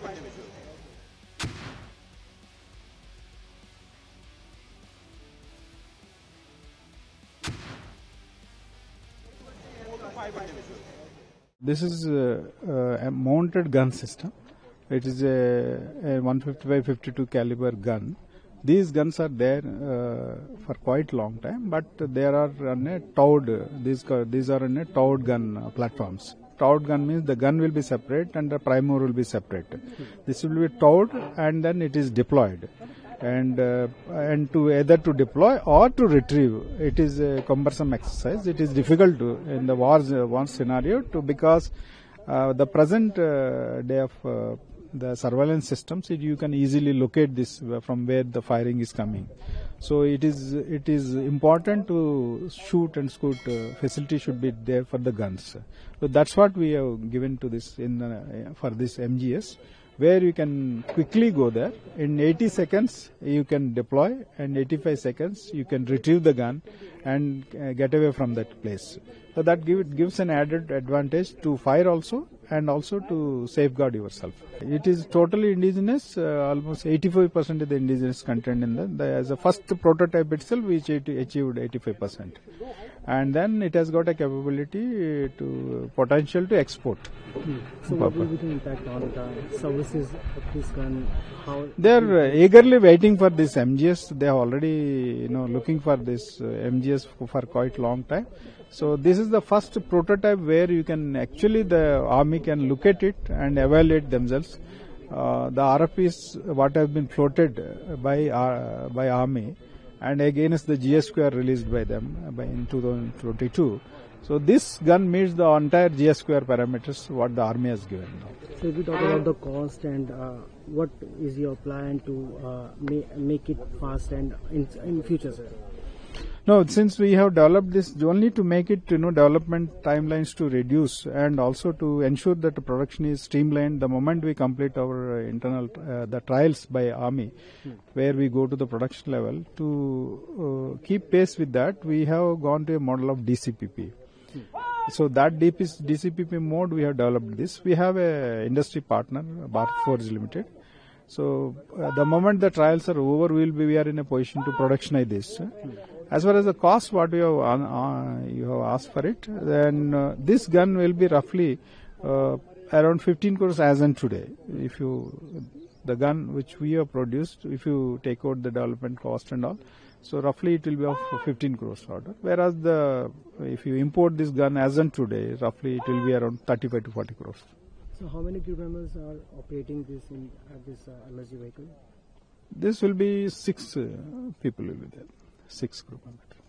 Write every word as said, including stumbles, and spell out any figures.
five individuals. This is a, a mounted gun system. It is a, a one fifty-five fifty-two caliber gun. These guns are there uh, for quite long time, but they are on a towed. These these are on a towed gun platforms. Towed gun means the gun will be separate and the primer will be separate. This will be towed and then it is deployed, and uh, and to either to deploy or to retrieve. It is a cumbersome exercise. It is difficult to, in the war war scenario to because uh, the present uh, day of uh, the surveillance systems, it, you can easily locate this from where the firing is coming. So it is it is important to shoot and scoot uh, facility should be there for the guns. So that's what we have given to this in uh, for this M G S, where you can quickly go there. In eighty seconds you can deploy and eighty-five seconds you can retrieve the gun and uh, get away from that place. So that give, it gives an added advantage to fire also, and also to safeguard yourself. It is totally indigenous, uh, almost eighty-five percent of the indigenous content in the, the as a first prototype itself, which it achieved eighty-five percent. And then it has got a capability to potential to export. Hmm. So what will be the impact on the services of this gun? How they are uh, eagerly waiting for this M G S. They are already you know looking for this uh, M G S for quite long time. So this is the first prototype where you can actually the army can look at it and evaluate themselves. Uh, the R F Ps what have been floated by uh, by army, and against the G S square released by them by in two thousand twenty-two. So this gun meets the entire G S square parameters what the army has given now. So if we talk about the cost and uh, what is your plan to uh, ma make it fast and in, in future, sir? No, since we have developed this only to make it, you know, development timelines to reduce and also to ensure that the production is streamlined. The moment we complete our uh, internal uh, the trials by army, hmm. where we go to the production level to uh, keep pace with that, we have gone to a model of D C P P. Hmm. So that D C P P mode we have developed this. We have a industry partner, Bharat Forge Limited. So uh, the moment the trials are over, we'll be we are in a position to productionize this. Hmm. As far as the cost, what you have, uh, you have asked for it, then uh, this gun will be roughly uh, around fifteen crores as on today. If you, the gun which we have produced, if you take out the development cost and all, so roughly it will be of fifteen crores order. Whereas the, if you import this gun as on today, roughly it will be around thirty-five to forty crores. So how many programmers are operating this in uh, this uh, M S U vehicle? This will be six uh, people will be there. Six group on it.